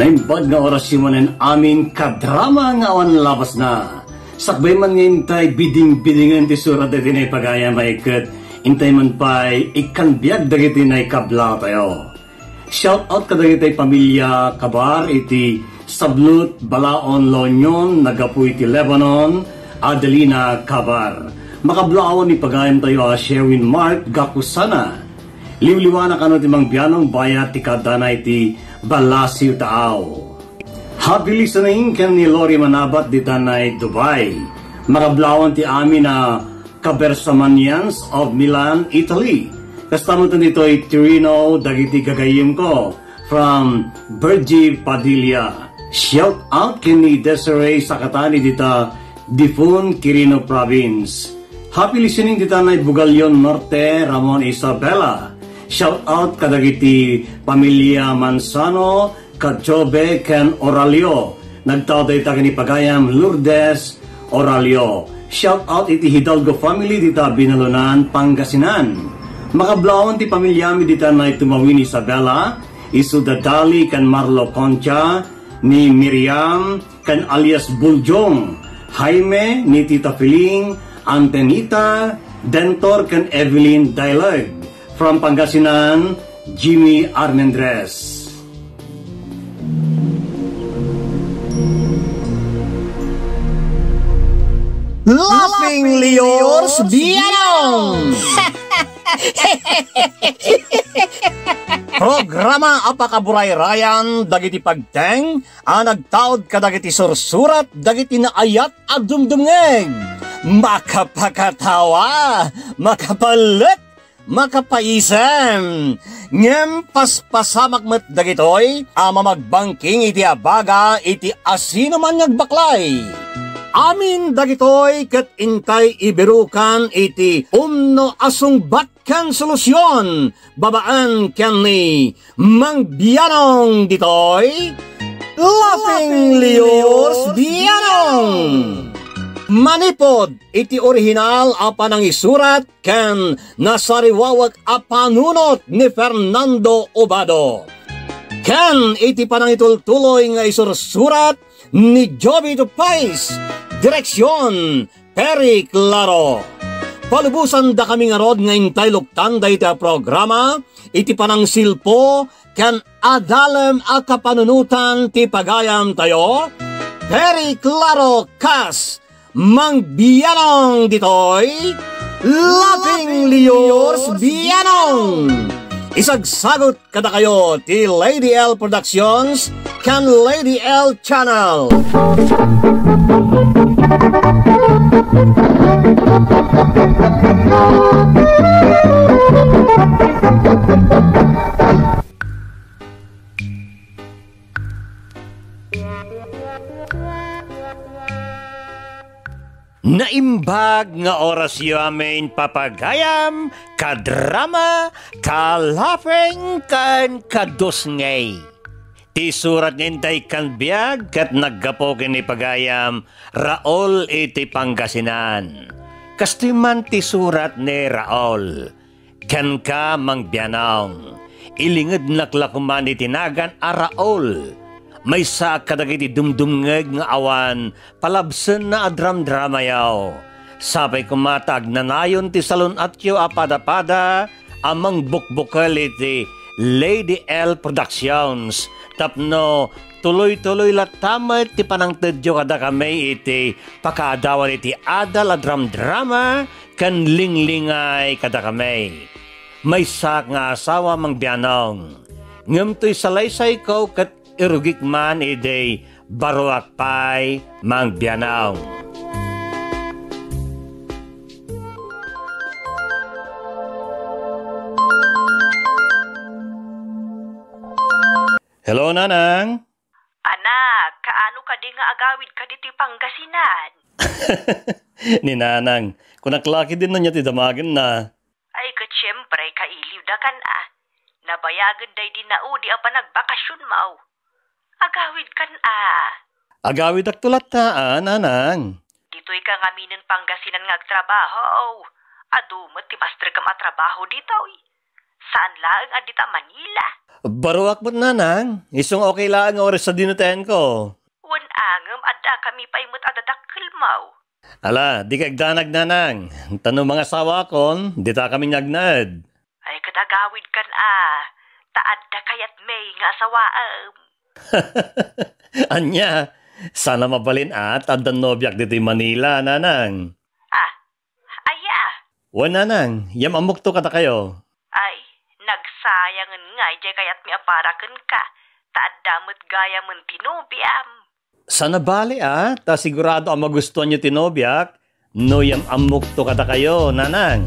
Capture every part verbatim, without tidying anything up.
Naimbad nga oras simulan amin kadrama nga awan labas na. Sakbay man ngayon tayo biding-bidingan ti sura dati na ipagaya maikat. Intay man pa'y ikanbiag dagiti na ikabla tayo. Shoutout ka dagiti pamilya kabar iti Sablot Balaon Lonyon nagapuy ti Lebanon Adelina Kabar. Makablaon ipagayam tayo a Sherwin Mark Gakusana. Liwliwana kano ti mang biyanong bayat ti kadana iti Balasiw taaw. Happy listening kan ni Lori Manabat di Tanay, Dubai. Marablawan ti amin na Kabersamanians of Milan, Italy. Kasama to nito ay Torino, dagiti gagayim ko. From Bergie Padilla. Shout out kini Desiree Sakatani dita Difun, Quirino Province. Happy listening di Tanay, Bugalyon Norte, Ramon Isabella. Shout out kadagiti pamilya Mansano, Kachobe, Ken Oralio. Nagtawday ta kini pagayam Lourdes Oralio. Shout out iti Hidalgo family dita Binalunan, Pangasinan. Makablawon ti pamilyami dita na itumawin Isabella, Isudadali kan Marlo Concha, ni Miriam kan alias Buljong, Jaime ni Tita Filing, Antenita, Dentor kan Evelyn Dailag. From Pangasinan, Jimmy Armendres. Laughingly Yours Bianong. Programa apakaburay rayan dagiti pagteng a nagtaod kadagiti sursurat dagiti naayat a dumdumeg. Makapakatawa, makapalit, makapaisem. Ngem paspasamak met dagitoy ama magbangking iti abaga iti asino man nagbaklay. Amin dagitoy ket intay ibirukan iti umno asungbat ken solusyon babaan ken ni Mang Bianong ditoy Laughingly Yours Bianong. Manipod iti orihinal apanang isurat ken nasariwawag apanunot ni Fernando Obado. Ken iti panang itultuloy nga isursurat ni Jovie Dupais. Direksyon Perry Claro. Palubusan da kami nga rod nga intay luktan da iti programa iti panang silpo ken adalem a kapanunutan ti pagayam tayo Perry Claro kas Mang Bianong ditoy Laughingly Yours Bianong. Isagsagot kada kayo ti Lady Elle Productions kan Lady Elle Channel. Naimbag nga oras yamin papagayam kadrama kalafeng kan kadusngay. Ti surat ngintay kanbiag kat naggapokin ni pagayam Raul iti Pangasinan. Kastiman ti surat ni Raul. Kan ka Mang Bianong. Ilingid naklakuman ni tinagan a Raul. May sa kadagiti dumdumngeg nga awan, palabsen na adram-dramayaw. Sapay kumatag nanayon ti salon atyo apada-pada, amang bukbukel iti Lady Elle Productions. Tapno, tuloy-tuloy latama ti panang tedyo kada kami iti pakaadawan iti adal adram-drama, kan linglingay kada kami. May sa nga asawa Mang Bianong. Ngem to'y salaysay ko kat irugik man iday baruak pay Mang Bianong. Hello nanang. Anak, kaano ka di nga agawid ka diti Pangasinan? Ni nanang, kunaklaki din na niya ti damagin na. Ay kat siyempre kailiw da kan ah. Nabayagan day di na udi apa nagbakasyon mao. Agawid kan ah. Agawid ak tulat na ah, nanang. Dito'y ka ngaminin Pangasinan ngagtrabaho. Adumot ti master kam atrabaho dito'y. Saan laang adi ta Manila? Baruak mo't nanang. Isong okay laang oras sa dinutehan ko. Wanangam ada kami paimot adadak kilmaw. Ala, di kagdanag nanang. Tanong mga sawa kon, di ta kami nagnad. Ay katagawid kan ah. Taad da kayat may nga sawaam. Anya, sana mabalin at at ang nobyak dito'y Manila, nanang. Ah, aya. Wa nanang, yam amok to kata kayo. Ay, nagsayangan nga, jay kayat mi aparakan ka. Taad damot gaya man tinobiam. Sana bali ah, ta sigurado ang magustuhan nyo tinobyak. No yam amok to kata kayo, nanang.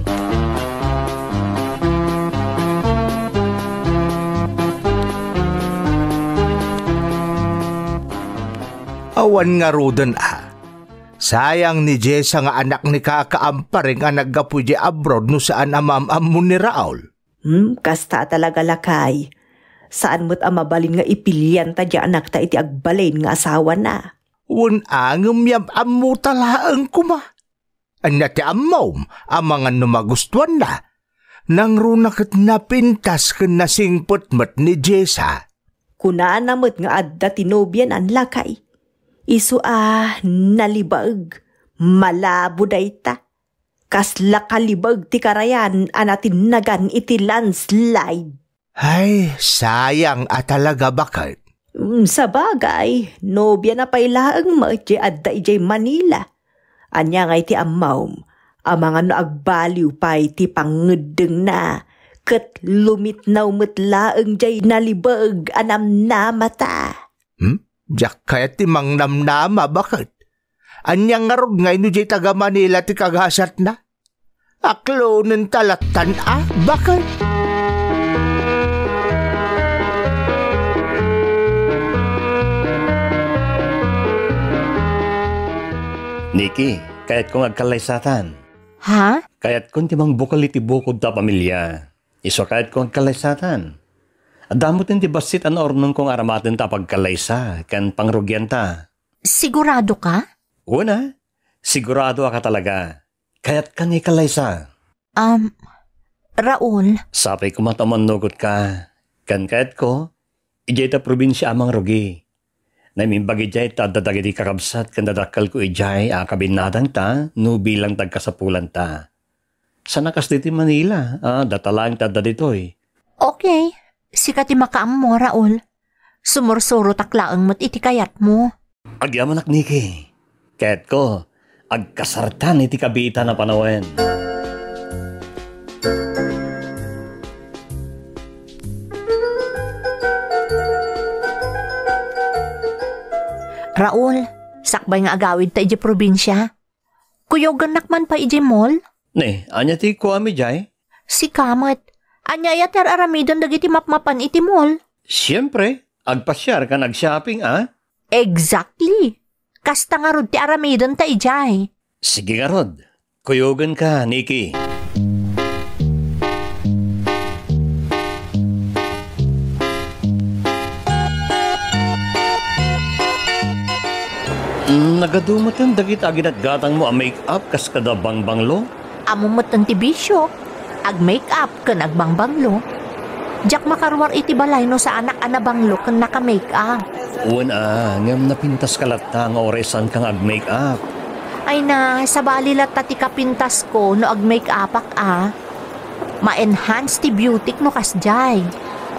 Awan nga rodan ah. Sayang ni Jessa nga anak ni kakaampare nga naggapu di abroad no saan amam-am mo ni Raul. Hmm, kasta talaga lakay. Saan mo't amabalin nga ipilian ta di anak ta iti agbalin nga asawa na. Unangam yam amu talaang kuma. Anati amam, amangan no magustuhan na. Nang runakit na pintas ken nasingpot mat ni Jessa. Kunaan namot nga adda tinobyan ang lakay. Isu ah, nalibag, malabo dayta. Kasla kalibag ti karayan, anatin nagan iti landslide. Ay, sayang at talaga bakit? Mm, sa bagay, nobya na pailaang maje adda ijay Manila. Anya nga iti amawm, amang ano agbaliw pa iti pangudeng na. Kat lumit na umatlaang jay nalibag, anam namata. Hmm? Diyak kaya ti mang namnama, bakit? Anyang ngarog ngay no jay taga Manila ti kaghasat na? Aklo ng talatan ah, bakit? Niki, kaya't kong agkalaysatan. Ha? Kaya't kong timang bukali ti bukod ta pamilya. Iso kaya't kong agkalaysatan. Adamot din ti basit an ornong kong aramatin ta pagkalaysa, kan pangrugyan ta. Sigurado ka? Una, sigurado ka talaga. Kaya't ka ni kalaysa. Um, Raul? Sapay ko matamannugot ka. Kan kaya't ko, ijay ta probinsya amang rugi. Namimbag ijay ta dadagiti kakabsat, kan dadakal ko ijay akabinadang ta, no bilang tagkasapulan ta. Sana kas diti Manila, ah, datalang ta daditoy. Okay. Sikati makaam mo, Raul. Sumursuro taklaang mo't itikayat mo. Agyaman ak, Niki. Kaya't ko, agkasartan iti kabita na panawen. Raul, sakbay nga agawid ta iji probinsya. Kuyogan nakman pa iji mall? Ne, anya ti kuami jay? Si kamat. Anyaya ter aramidon dagiti mapmapan iti mall. Siyempre, agpasyar ka nag-shopping, ah? Exactly. Kasta nga rod ti aramidon ta ijay. Sige nga rod. Kuyogan ka, Niki. Nagadumatan dagiti aginatgatang mo ang make-up kas kada bangbanglo? Amumatan ti bisyo. Ag-makeup kan agbangbanglo. Diyak makarwar iti balay no sa anak-anabanglo kan naka-makeup. Uwan ah, ngam napintas kalat ta nga oresan kang ag-makeup. Ay na, sabali lat ta ti kapintas ko no ag-makeup ak ah. Ma-enhance ti beauty no kasjay.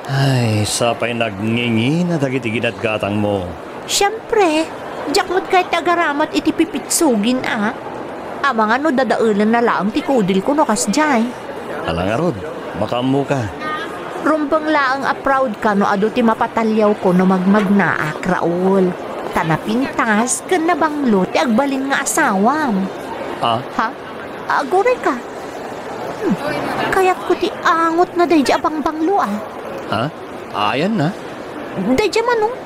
Ay, sapay nagningi na dagitigin at gatang mo. Siyempre, diyak mo't kahit agaramat iti pipitsugin ah. Amang ano dadaulan na laang ti kodil ko no kasjay. Alangarod, makamu ka. Rumbang laang aproud ka no ado ti mapatalyaw ko no magmagnaak, Raul. Tanapintas ka na banglo ti agbalin nga asawam. Ah? Ha? Agore ka. Hmm. Kaya't ko ti angot na dayja abang banglo ah. Ha? Ayan na? Dayja manong.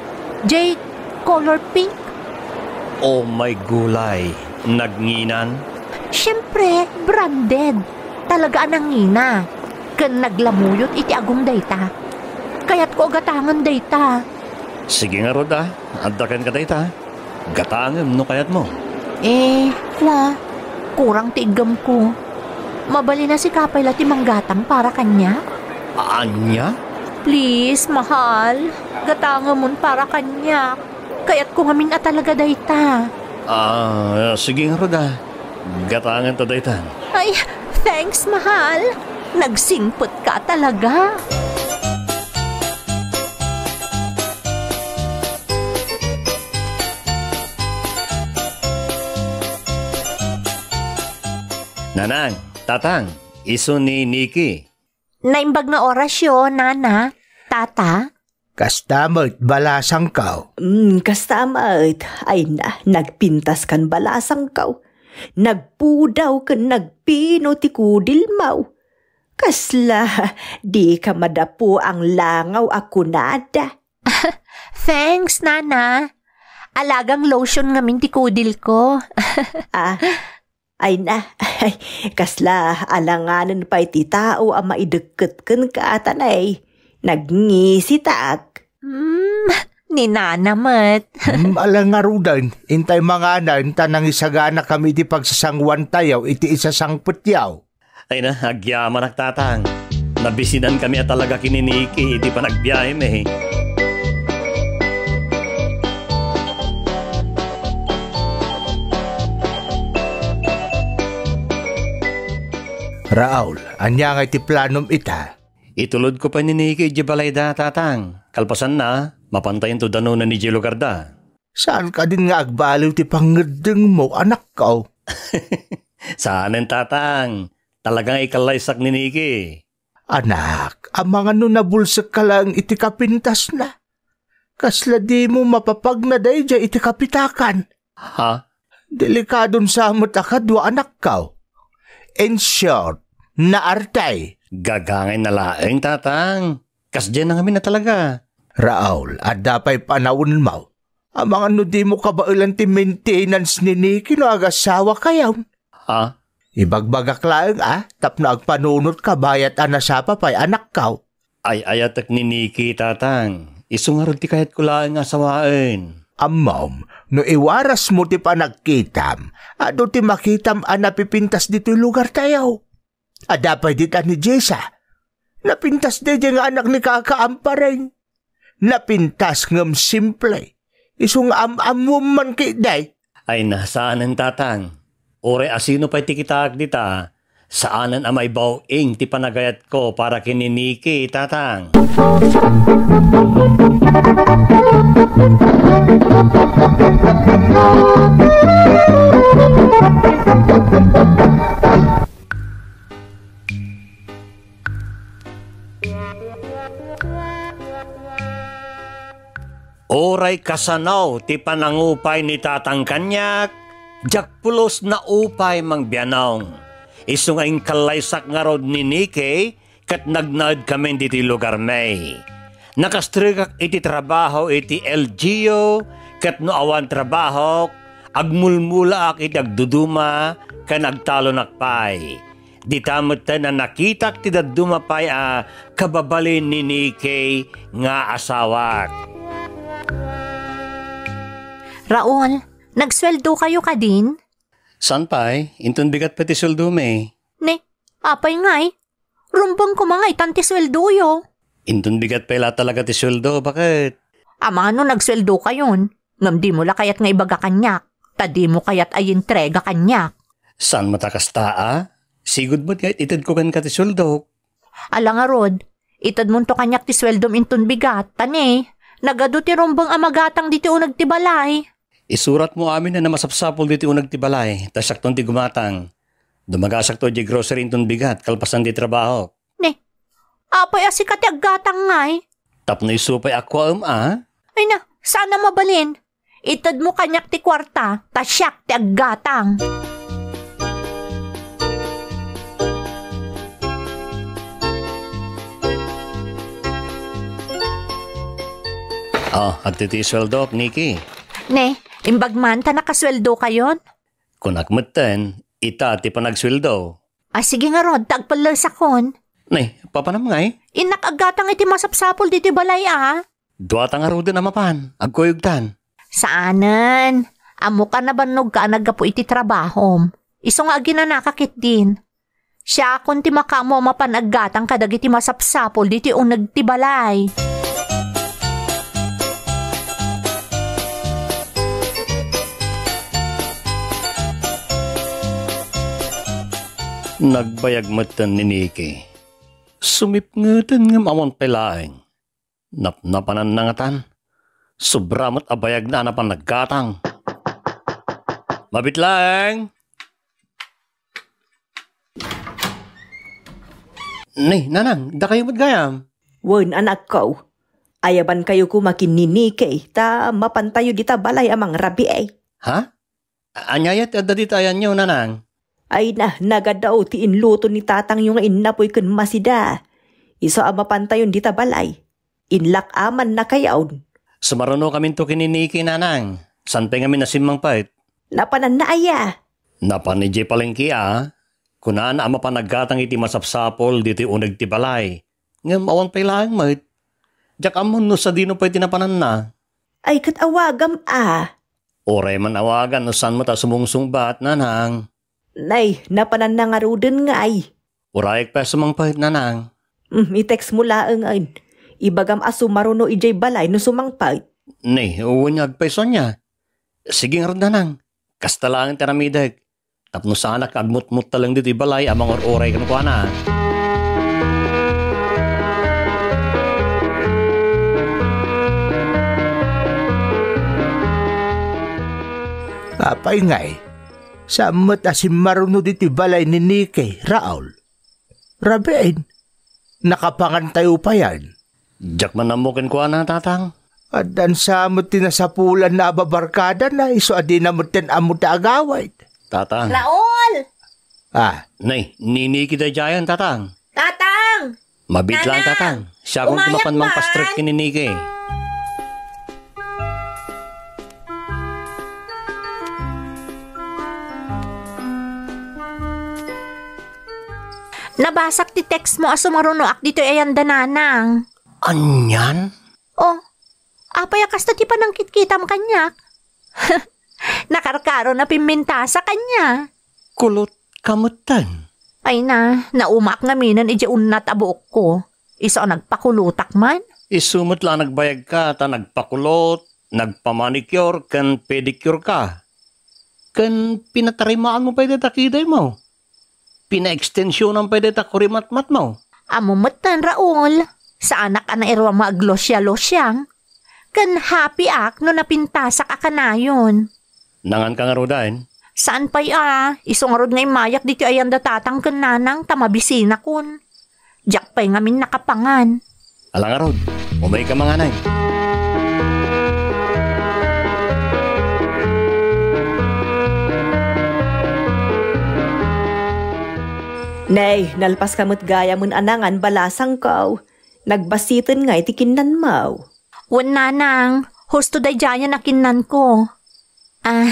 Jay, color pink. Oh my gulay. Nagnginan? Siyempre, branded. Talaga anang ina, kan naglamuyot iti agong dayta. Kaya't ko gatangan dayta. Sige nga Roda, addakan ka dayta. Gatangan no kayat mo. Eh, kwa, kurang tigam ko. Mabali na si Kapay lati manggatang para kanya. Alagaan niya? Please, mahal. Gatangamon para kanya. Kaya't kungamin na talaga dayta. Ah, sige nga roda. Gatangan ta daytan. Ay, thanks, mahal. Nagsingpot ka talaga. Nanang, tatang, iso ni Nikki. Naimbag na orasyon, nana, tata. Kastamot, balasang kao. Mm, kastamot, ay na, nagpintas kan balasang kao. Nagpudaw kan nagpinotikudil mau. Kasla, di ka madapo ang langaw ako nada. Thanks, nana. Alagang lotion ngamin tikudil ko. Ah, ay na, ay, kasla alanganan pa iti tao ang maideket ken kaatanay. Nagngisitag. Hmm, ninanamat. Hmm, alangarudan, intay mga anan, tanang isagana kami di pagsasangwan tayaw, iti isasangput yaw. Ay na, agyaman nagtatang. Nabisinan kami at talaga kininiki, di pa nagbiyahin eh. Raul, anya nga iti planom ita? Itulod ko pa ni Nikki Jibalay da, tatang. Kalpasan na, mapantayin to dano na ni Jelo Garda. Saan ka din nga agbaliw ti pangedeng mo, anak ko? Saanin, tatang? Talagang ikalaysak ni Nikki. Anak, ang mga nun nabulsak ka lang itikapintas na. Kasla di mo mapapag na day dya itikapitakan. Ha? Delikadon sa matakadwa, anak ko. In short, naartay. Gagangin na laeng, tatang. Kasdyan na kami na talaga. Raul, adapay panawon mo. Ang mga no di mo kabailan ti maintenance ni Nikki no agasawa kayaw. Ha? Ibagbagak laeng ah, tap na agpanunot ka bayat anasapa pa'y anak kaw. Ay ayatak ni Nikki, tatang. Isungarod ti kahit ko laeng asawain. Amom, no iwaras mo ti panagkitam, ado ti makitam ang napipintas dito lugar tayo. Adapay dita ni Jessa, napintas di dyan nga anak ni kakaamparing. Napintas ngam simple, isong am-am mo man kiday. Ay nasaanan tatang, ore asino pa'y tikitaag dita, saanan amay bawing ti panagayat ko para kininiki tatang. Oray kasanaw ti panangupay ni tatang kanyak, jakpulos na upay mang bianong. Isu nga inkalaysak nga rod ni Nikki kat nagnaad kami diti lugar may. Nakastrikak iti trabaho iti L G O, kat noawan trabaho, agmulmulaak iti agduduma, kan agtalonakpay. Di tamot na nakitak ti dadumapay a kababalin ni Nikki nga asawak. Raul, nagsweldo kayo ka din? San pay, intun bigat pati sweldo me. Ne, apay ngay, rumbang kumangay tanti sweldo yo. Intun bigat pala talaga ti sweldo, bakit? Amano nagsweldo kayon, ngam di mo la kayat nga ibaga kanyak, tadi mo kayat ay entrega kanyak. San matakas taa? Sigud mo't kayat itad ko kan ka ti sweldo. Ala nga Rod, itad mo to kanyak ti sweldo intun bigat, tani, nagado ti rumbang amagatang diti unag ti balay. Isurat mo amin na namasapsapol diti unag ti balay, tasakton ti gumatang. Dumagasak to di grocery intun bigat, kalpasan ti trabaho. Apay asikat ti aggatang ngay. Tapno isupay akwam ah. Ay na, sana mabalin. Itad mo kanyak ti kwarta, tasyak ti aggatang. Oh, at iti sweldo, Nikki. Ne, imbagman ta nakasweldo kayon? Kunakmeten, ita ti panagsweldo. Ah, sige nga Rod, tagpalasakon. Nay, papanam nga eh. Inakagatang iti masapsapol diti balay ah. Dua tangaro din amapan, agkoyugtan. Saanan? Amo ka na banog ka naggapo iti trabahom. Iso nga aginanakakit din. Siya akong timakamo mapanagatang kadag iti masapsapol diti o nagtibalay. Nagbayagmatan ni Nikki. Sumipngatan ng amon pelaeng. Napnapanan nangatan. Sobramat abayag na napanagatang. Mabit lang! Nay, nanang, da kayo matgayam. Wan, anak ko. Ayaban kayo kumakin ni Nikki, ta mapantayo dita balay amang rabi eh. Ha? Anyayat at daditayan nyo, nanang? Ay na, nagadaw ti inluto ni tatang yung inapoy kun masida. Iso ang mapantayon dita balay. Inlak aman na kayaw. Sumarano kami to kini Nikki, nanang. Sanpay kami nasimang pait. Napanan na aya. Napanijay palengki ah. Kunaan ama panagatang iti masapsapol diti uneg ti balay. Ngem awan pay lang mat. Jak amon no sa dino pay tinapanan na. Ay ket awagam a. Oray man awagan no san mata sumungsungbat nanang. Nay, napanan na nga ruden nga ay. Oray pa sumangpait nanang. Mm, i-text mo laeng ain. Ibagam asu maruno ijay balay no sumangpait. Nay, uwanyag pay sonya. Sige nga nanang. Kasta lang taramideg. Tapno sana kadmut-mut talang dito ibalay amang or-oray kanu kuana. Apay ngay, sa matasim maruno dito ibalay ni Nikki, Raul. Rabiin, nakapangan tayo pa yan. Diyak man namukin kuana, tatang. At dan sa mutin na sa pulan na ababarkada na iso adin na mutin amuta agaway. Tatang. Raul! Ah, nay, nini kita dyan, tatang. Tatang! Mabit lang, tatang. Siya kung tumapan mang pastrip kini Nikki. Nabasak ti text mo asumaruno ak dito ayan dananang. Anyan? Oh, apay akasta ti panangkit kitam kanyak. Nakarkaro na piminta sa kanya. Kulot kamutan. Ay na, naumak nga minan ijaun na tabuok ko. Iso nagpakulutak man. Isumot lang nagbayag ka, ta nagpakulot, nagpamanicure, kan pedicure ka. Kan pinatarimaan mo pwede takiday mo. Pina-extensyonan pwede takurimatmat mo. Amumatan, Raul. Sa anak anairwa maaglosya-losyang. Kan happy ak no napintasak aka na yun. Nangan ka nga rodain? Saan pa'y ah? Isong rod nga'y mayak dito ayan datatang kan nanang tamabisina kun. Diyak pa'y ngamin nakapangan. Alang nga rod, umay ka mga nay. Nay, nalpas kamot gaya mun anangan balasang kaw. Nagbasitin nga'y tikinan maw. Wan nanang, husto day dyan yan nakinan ko. Ah,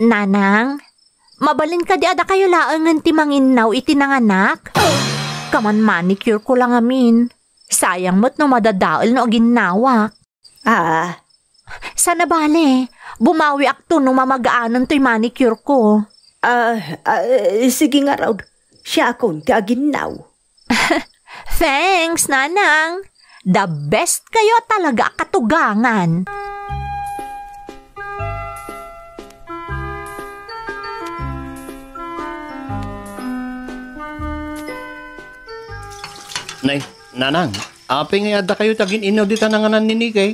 nanang, mabalin ka di ada kayo laang ng timangin naw iti ng anak? Kaman manicure ko lang amin. Sayang mo't no madadaol no ginawak. Ah. Sana bale, bumawi akto no mamagaanan to'y manicure ko. Ah, uh, uh, sige nga raw. Siya akong ti aginaw. Thanks, nanang. The best kayo talaga katugangan. Nay, nanang, aping ayada kayo tagin inaw dita nanganan ni Nikki.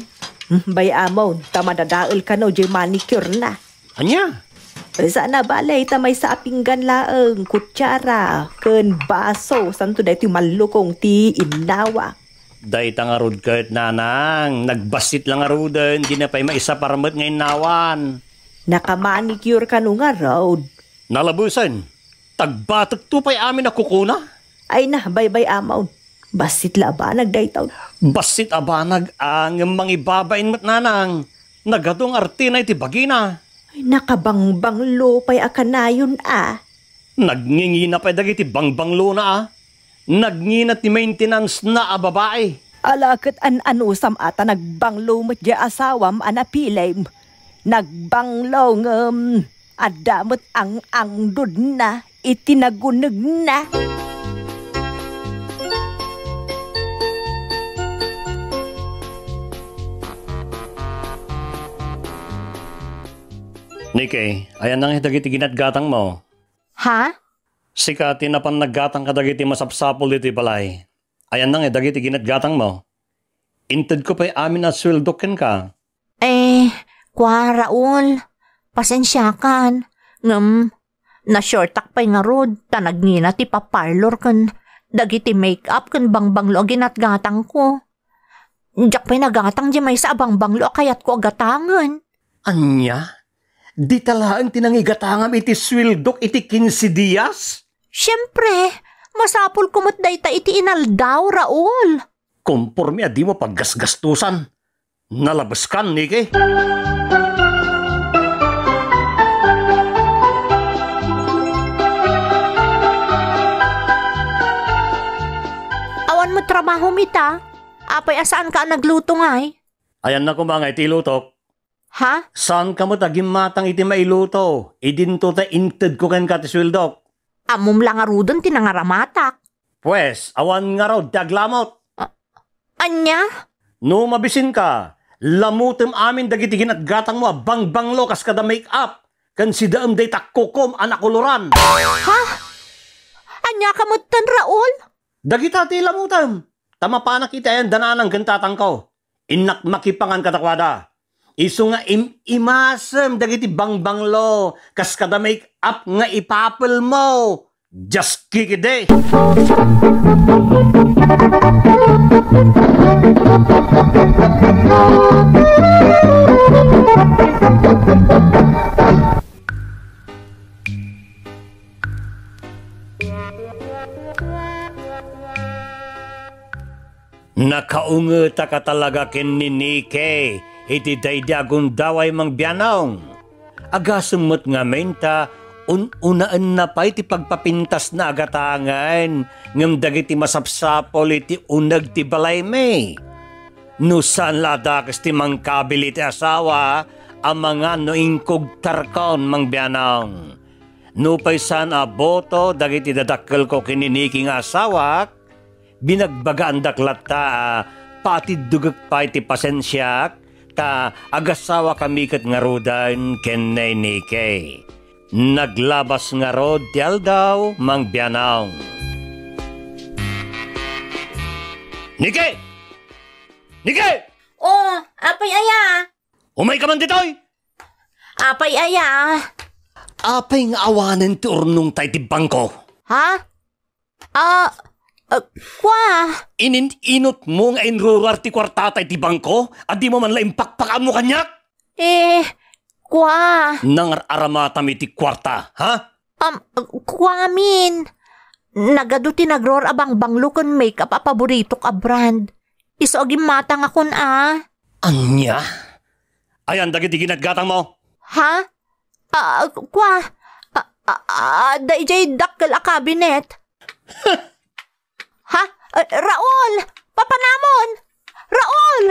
Bayamon, tamadadaol ka no, jay manicure na. Anya? Sana balay, tamay sa apinggan laeng, kutsara, ken baso, santo na ito malukong ti inawa. Day tangarod kahit nanang, nagbasit lang arudan, di na pa'y maisa paramat ngayon nawan. Nakamanicure ka nung arod. Nalabusan, tagbatot to pa'y amin na kukuna? Ay na, baybay amaw. Basit labanag day taon. Basit abanag ang mangibabain mat nanang. Nagadong arte na itibagina. Ay nakabangbang lupay akanayon ah. Nagngingina pa'y dagiti bangbanglo na ah. Nagnginat ni maintenance na ababae. Alakit an anusam ata nagbanglo mat di asawam anapilay. Nagbanglo ngam. Adamot ang angdod na itinagunag na. Nikay, ayan ang dagiti ginatgatang mo. Ha? Sika tinapan naggatang ka dagiti masapsapol diti balay. Ayan ang dagiti ginatgatang mo. Inted ko pa'y amin na sweldokin ka. Eh, kwa Raul, pasensyakan. Ngam, na-shortak pa'y nga rod, tanagnina ti paparlor kan. Dagiti make-up kan bangbanglo ginatgatang ko. Diyak pa'y nagatang di may sa bangbanglo kayat ko agatangan. Anya? Di talaang tinangigatangam iti swildok iti kinsi diyas? Siyempre, masapul kumot dayta iti inal daw, Raul. Kumpormi adi mo paggasgastusan. Nalabas ka, Nikay. Awan mo trabaho, Mita. Apay asaan ka nagluto ngay? Ayan na kumangay, ti lutok. Ha? Saan ka mo tagimatang iti mailuto? Idinto ta inted ko ken katiswildok. Amum lang arudon tinangaramatak. Pues, awan nga raw daglamot. Uh, anya? No mabisin ka, lamutem amin dagitigin at gatang mo bangbanglo kas kada make-up. Kansidaam day takkukom anakuluran. Ha? Anya kamutan, Raul? Dagita ti lamutem. Tamapanak iti ayan dananang gantatang ko. Inak makipangan katakwada. Isu nga im imasem dagiti bangbanglo kas kada make up nga ipapel mo. Just kick it day. Nakaungeta ka talaga ken ni Nikay. Iti daydi agun daway mang bianong. Agasumot nga menta, un-unaan na pa iti pagpapintas na agatangan, ngam dagiti masapsapol iti unag ti balay may. No saan ladakas ti mangkabil iti asawa, ang mga noingkog tarkon mang bianong. No pa'y saan aboto, dagiti dadakkel ko kininiking asawak, binagbagaan daklata, pati dugag pa iti pasensyak, ta agasawa kami kat nga rodan ken ni Nikay. Naglabas nga rod ti aldaw mang bianong. Nikay! Nikay! Oh, apay aya. Umay ka man ditoy. Apay aya. Apay nga awanen ti urnong tay ti bangko. Ha? Ah, uh... Uh, kwa? Inin-inot mo nga inrurar ti kwartatay ti bangko? Adi mo man la impakpakaan mo kanyak? Eh, kwa? Nangar-aramata mi ti kwarta, ha? Um, kwa min? Nagado ti nagror abang banglo kon make-up a paborito ka brand. Isogim mata nga kun a? Anya? Ayan, dagiti ginatgatang mo. Ha? Uh, kwa? Uh, uh, uh, Daijay dakkel a kabinet. Ha? Ha? Uh, Raul! Papanamon! Raul! Oh. Oh.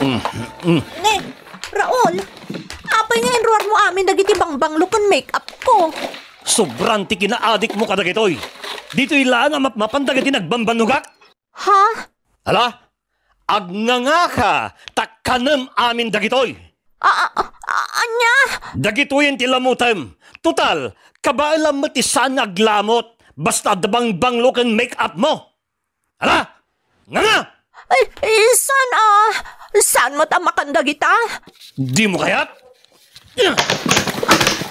Mm. Mm. Neng, Raul! Apay nga enroar mo amin dagiti bangbang lukon make-up ko. Sobrang tiki na adik mo ka dagitoy. Dito'y laan ang mapmapan dagiti nagbambanugak. Ha? Hala? Agnanga ka, takkanem amin dagitoy. A, a, a anya? Dagitoyin ti lamutem. Tutal, kabailam mo ti saan aglamot, basta dabang banglo ken make-up mo. Hala, nga nga! Ay, ay saan ah? Saan mo tamakan dagita? Di mo kayat? Ah,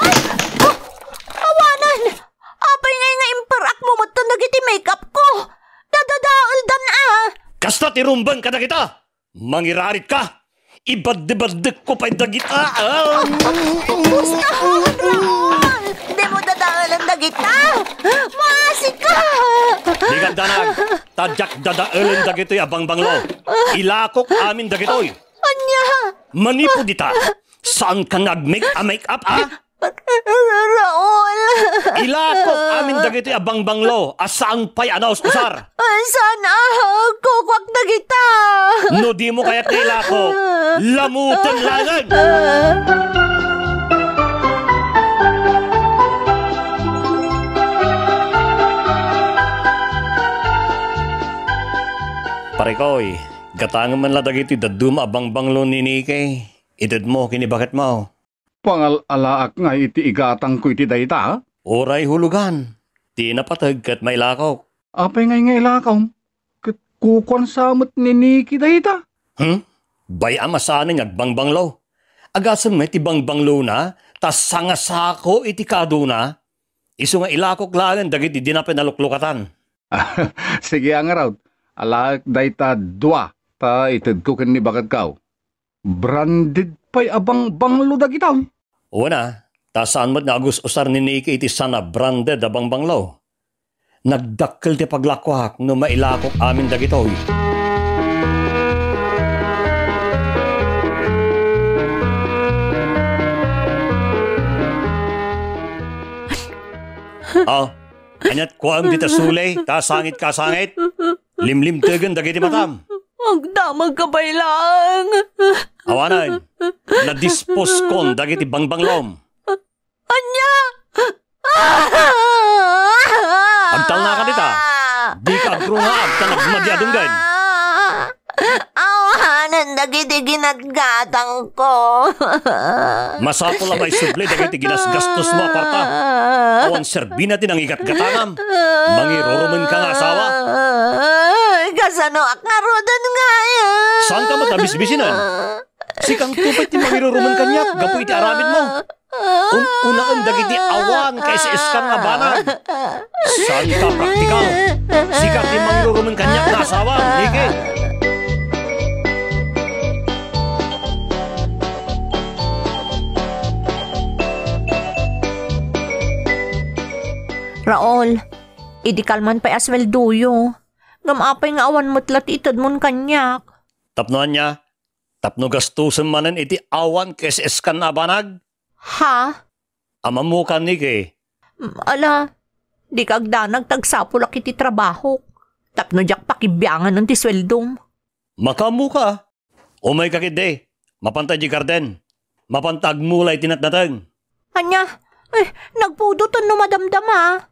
ah, ah, awanan! Apay ngay nga imparak mo matang dagiti make-up ko. Dadadauldan ah! Kasta tirumbang ka na kita! Mangirarit ka! Ibad-dibaddik ko pa'y dagita! Gusto ko, Raul! Di mo dadaan ang dagita! Maasik ka! Di ka, Danag! Tadyak dadaan ang dagito'y abang-banglo! Ilakok amin dagito'y! Anya! Manipo dita! Saan ka nag-make-a-make-up, ah? Ilakop amin dagiti abangbanglo asaang pay anaos usar. Sana kukwak na kita. No di mo kaya't ilakop. Lamutan langan. Parekoy, gatangan man la dagiti dadum abangbanglo ni Nike. Idad mo kinibakat mo. Pangalalaak nga iti igatang ko iti dayta. Oray hulugan, di napatag kat may lakaw. Apay ngay ngay lakaw, kat kukon samot ni Niki dayta. Hmm? Baya masaning agbangbanglaw. Agasan may tibangbanglaw na, tas sangasako itikado na. Iso nga ilakok lagan dagiti di na pinaluklukatan. Sige ang araw, alaak dayta dua, ta itad kukin ni bakit kao. Branded pa'y abangbanglaw dagitaw. Uwa na. Tasaan mo't nga agus usar ni Niki iti sana branded abang banglaw. Nagdakkel ti paglakwak no mailakok amin dagitoy. Oh, anyat kuam dita sulay, tasangit kasangit. Limlim tegen dagiti matam. Magdamag ka ba'y lang. Awanan, nadispos kon dagiti bangbanglaw. Anya! Agtal na ka dita! Di ka agrunga agtal nagmadyadong gan! Awahanan dagiti ginatgatang ko! Masapula ba'y suble dagiti ginasgastos mo aparta? Awan serbi natin ang igatgatanam! Mangiroroman kang asawa! Kasano aknarodan nga yan! Saan ka matabisbisinan? Sikang tupit ni mangiroroman kanyak gapu iti aramin mo! Un-unaan dagiti awan kaysa iskang abanan. Saan ka praktikal? Sikat ni mangluruman kanyak na asawa, Niki. Raol, idikalman pa'y aswelduyo. Ngamapay nga awan mo't latitad mon kanyak. Tapnoan niya, tapno gastusan manan iti awan kaysa iskang abanag. Ha? Ama mo ka, Niki. Ala, di kagdanag tagsapulak iti trabaho. Tapno jak pakibiangan ng tisweldong. Makamu ka. Umay ka kide. Mapantay di garden. Mapantag mulay tinatnatang. Anya, eh, nagpudutan no madamdama.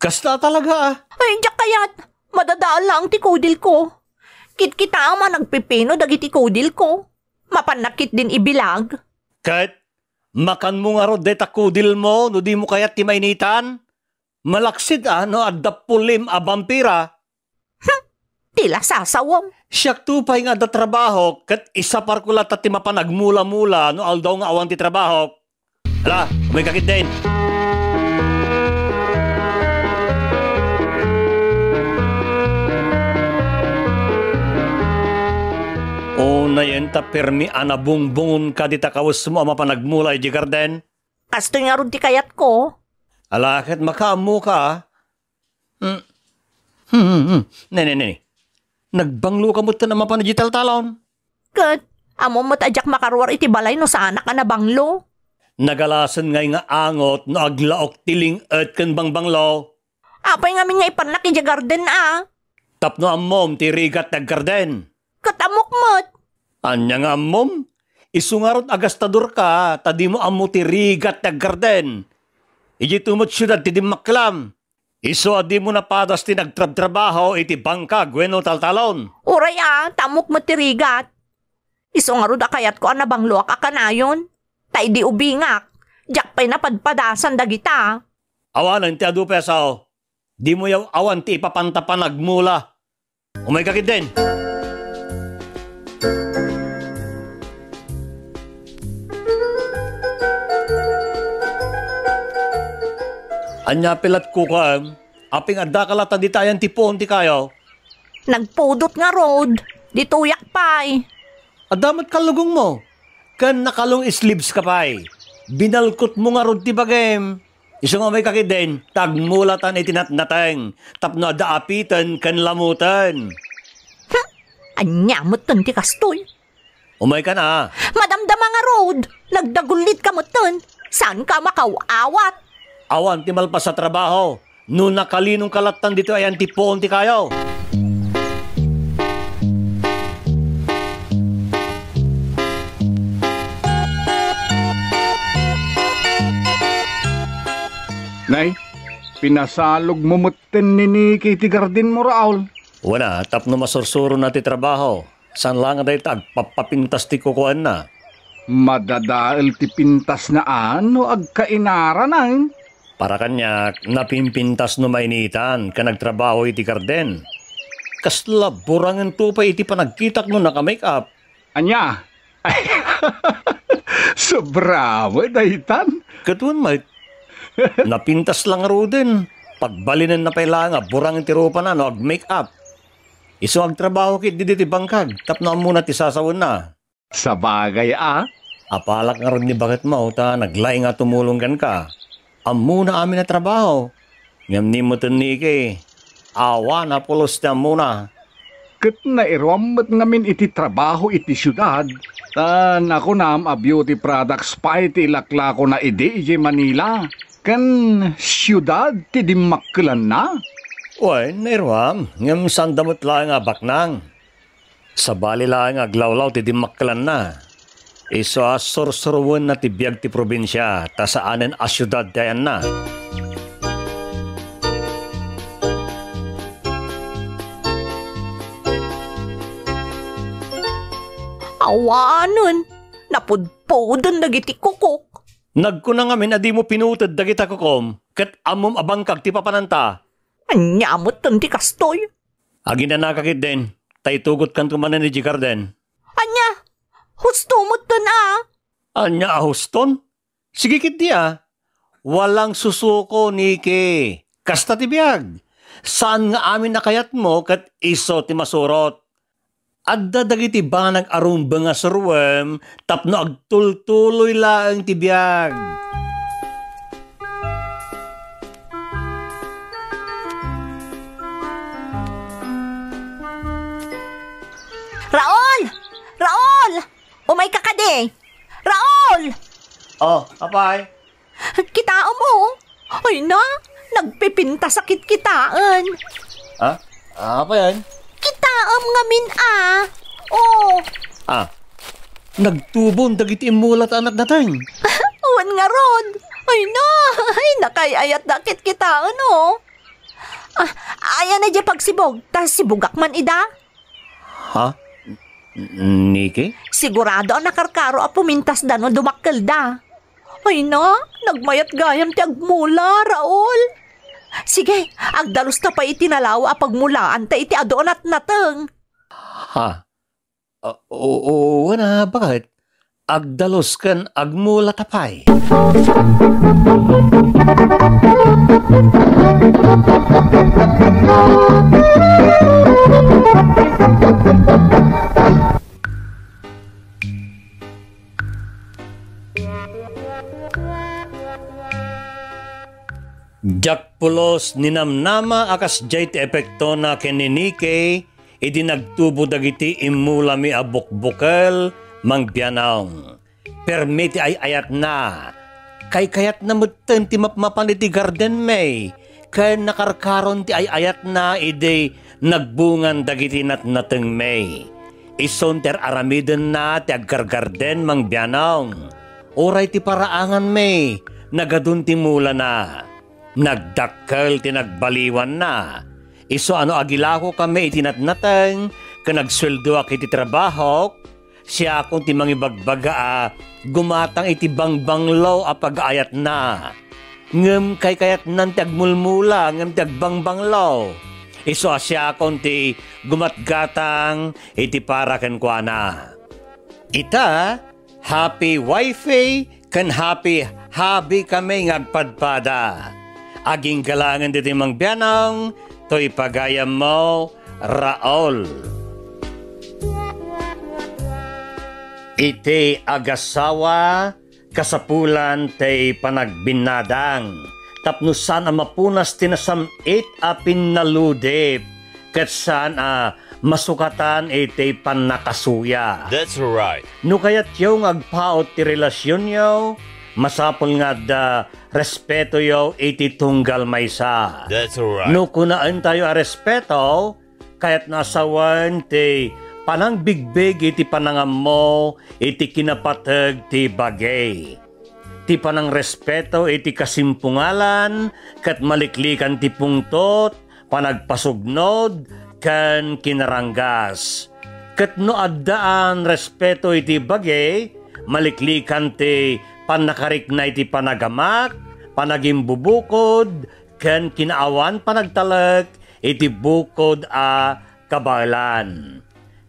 Kasta talaga. Ay, jak kayat. Madadaan lang ti kodil ko. Kitkita ama nagpipino dagiti kodil ko. Mapanakit din ibilag. Kat? Makan mo nga ro deta kudil mo, no di mo kaya't timainitan? Malaksid ah, no adapulim a vampira. Hm, tila sasawang. Siyak tupay nga da trabaho, kat isa parkulat at timapanagmula-mula, no aldaw nga awang ti trabaho. Ala, may kakit din. Nayen tapirmi anabungbungon ka dita kawas mo ama panagmulay di garden. Kasto nga ron ti kayat ko. Alakit makamu ka. Hmm. Hmm, hmm, hmm. Nene, nene. Nagbanglo ka mo't na naman panadigital talon. Kat, amo mo't ajak makarwar iti balay no sa anak ka na banglo. Nagalasan ngay nga angot no aglaok tiling at kan bang banglo. Apay ngamin nga ipanak di garden ah. Tapno amom ti rigat nag garden. Katamok mo't. Anya nga mom, isungarot agastador ka, tadi mo amutirigat na garden. Iji tumot syudad ti dimaklam. Iso adi mo napadas ti nagtrab-trabaho iti bangka, gweno taltalon. Uray ah, tamok matirigat. Isungarot akayat ko anabanglo akakanayon. Ta idi ubingak, jakpay napadpadasan dagita. Awanan ti adu pesaw, di mo yaw awan ti ipapantapanag mula. Umay kakit din. Anya pilat ko ka, aping adakalatan di tayang tipon ti kayo. Nagpudot nga road, di tuyak pa'y. Adamat kalugong mo, kan nakalong islibs ka pa'y. Binalkot mo nga road ti bagem. Isang amay kakiden, tagmulatan itinatnateng, tapno adaapitan kan lamutan. Hm, anyamutan ti kastoy. Umay ka na. Madamdama nga road, nagdagulit ka mutan. Saan ka makauawat? Awan, timal pa sa trabaho. Noon nakalinong kalatan dito ay antiponti kayo. Nay, pinasalog mo mutin ni Kitty Garden mo, Raul. Wala, tapno masursuro na ti trabaho. San lang na ito, agpapapintas ti kukuan na. Madadail ti pintas na ano, agkainara na eh. Para kanya, napimpintas no mainitan, kanagtrabaho iti Garden. Kaslaburangan to pa iti panagkitak no naka-makeup. Anya? Ay, sobrawe, daitan. Katun, may... Napintas lang ro din. Pagbalinan na pailanga, burang tirupa na, no, ag-make-up. Iso agtrabaho kit, di diti bangkag, tapno muna ti sasawon na. Sa bagay, ah? Apalak nga ron ni bakit mo, ta, naglay nga tumulunggan ka. Amu na amin na trabaho. Ngam ni mo tunike, awa na pulos na muna. Kat na irwambat ngamin iti trabaho iti syudad. Tan ako na a beauty products pa iti lakla ko na I D J Manila. Kan siyudad ti dimaklan na? Uy, nairwam. Ngam sandamot lang nga baknang. Sa bali lang nga glawlaw ti dimaklan na. Iso a sorsorwan na ti biyag ti probinsya. Ta saanen a siyudad dayan na. Awaanon. Napudpodan nagiti kukuk. Nagkunang amin na di mo pinutad dagita kukom, kat amom abangkag ti papananta. Anyamot tanti kastoy. Agin na nakakit din, tay tugot kan kumanan ni Garden. Anya, husto mo tan ah. Anya, huston? Sige kit di ah. Walang susuko, Niki. Kasta ti biyag. Saan nga amin nakayat mo kat iso ti masurot? Adda dagiti ba nag-arumba nga surwem, tapno agtultuloy laang tibiyag. Raul! Raul! Umay ka ka de! Raul! Oh, apay? Kitaan mo! Ay na! Nagpipinta sakit kitaan! Ha? Ah, apa yan? Kitaam ngamin ah. Oh. Ah. Nagtubon dagiti imulat anak natang. Uwan nga ron. Ay na. Ay nakayayat dakit kita ano. Ah, ayan na dya pagsibog. Tas sibugak man ida. Ha? Niki? Sigurado ang nakarkaro a pumintas da no dumakkel da. Ay na. Nagmayat gayam ti agmula Raul. Sige, agdalos ta pa itinalaw a pagmulaan ta iti adonat nateng. Ha? Uh, oo, oo na, bakit? Agdalos kan agmula tapay. Jak pulos ninamnama akas jay ti epekto na keninike idi nagtubo dagiti imulami a bukbukel mangbianaong. Permiti ay ayat na. Kay kayat na mutten ti mapmapan iti Garden may. Kay nakarkaron ti ay ayat na idi nagbungan dagiti natnateng may. Isonter aramiden na ti aggargarden mangbianaong. Oray ti paraangan may. Nagadun ti mula na. Nagdakkel tinagbaliwan na. Iso ano agilako kami itinatnatang kanagsweldo ak iti trabaho. Siya akong timangibagbaga gumatang iti bangbanglaw a pag-ayat na. Ngem kay kayat nan tiagmulmula ngem tiagbangbanglaw. Iso siya akong ti gumatgatang iti para kenkwana. Ita happy wifey ken happy habi kami ngagpadpada. Aging galangan dito yung mangbianong, to'y pagayam mo, Raul. Iti agasawa, kasapulan tay panagbinadang. Tapnusan ang mapunas tinasamit a pinaludip. Katsan a masukatan iti panakasuya. That's right. No kayat yung agpaot ti relasyon nyo, masapol nga da respeto yo iti tunggal maysa. That's right. No kunaan tayo a respeto, kaya't nasawan ti panangbigbig iti panangam mo, iti kinapatag ti bagay. Ti panang respeto iti kasimpungalan, kat maliklikan ti pungtot, panagpasugnod, kan kinaranggas. Kat no addaan respeto iti bagay, maliklikan ti panakarik na iti panagamak, panagimbubukod, ken kinaawan panagtalag, iti bukod a kabalan.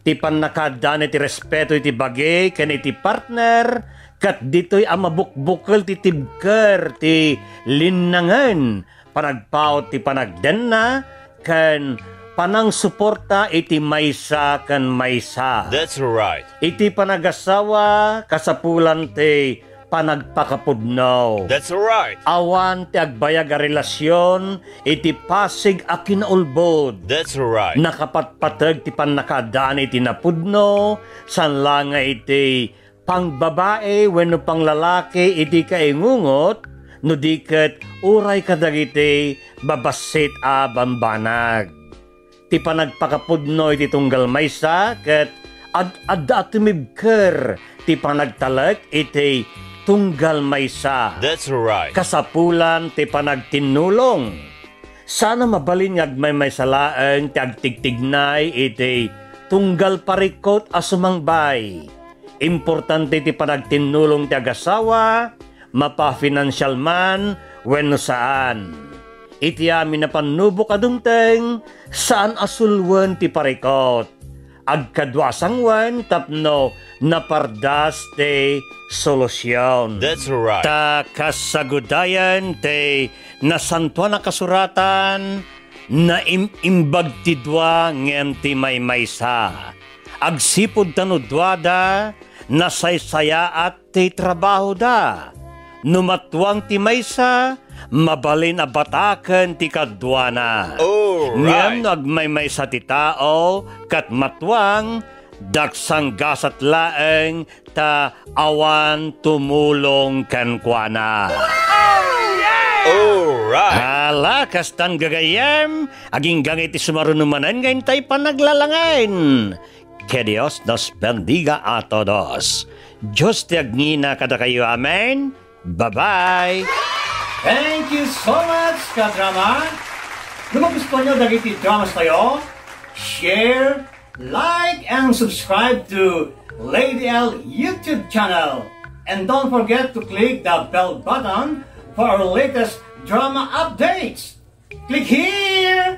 Ti panakadaan iti respeto iti bagay, ken iti partner, kat dito'y amabukbukal ti tibker, ti linangan, panagpaot ti panagdenna, ken panang suporta iti maysa kan maysa. That's right. Iti panagasawa kasapulan ti panagpakapudnaw. That's right. Awan ti agbayag a relasyon iti pasig a kinaulbod. That's right. Nakapatpatag ti panakadaan iti napudno sanlanga iti pangbabae wenno panglalaki iti kaingungot no diket uray kadagiti babasit a bambanag. Ti panagpakapudno iti tunggal maysa ket adda tumibker ti panagtalag iti tunggal maysa. That's right. Kasapulan ti panagtinulong. Sana mabalin nga agmaymaysalaan ti agtigtignay iti tunggal parikot a sumangbay. Importante ti panagtinulong ti agasawa, mapa-financial man wenno saan. Iti amin na panubok adungteng saan asulwan ti parikot. Agkadwasangwan tapno napardas ti solusyon. That's right. Ta kasagudayan ti nasantuan na kasuratan na imimbag ti dwa ngem ti maymaysa. Agsipod tanudwa da nasaysaya at ti trabaho da. Numatwang ti maysa, mabalin a bataken ti kadwana. Oh, right. Ngem nagmaymaysa ti tao, kat matwang, daksang gasat laeng, ta awan tumulong kankwana. Oh, yeah! Oh, right. Hala, kastan gagayem, aging gangay ti sumarunumanan, ngayon tayo panaglalangain. Que Dios nos bendiga a todos. Diyos ti agnina kada kayo, amen. Bye-bye! Thank you so much, ka-drama! Kung magustuhan nyo dagiti dramas tayo, share, like, and subscribe to Lady Elle YouTube channel. And don't forget to click the bell button for our latest drama updates. Click here!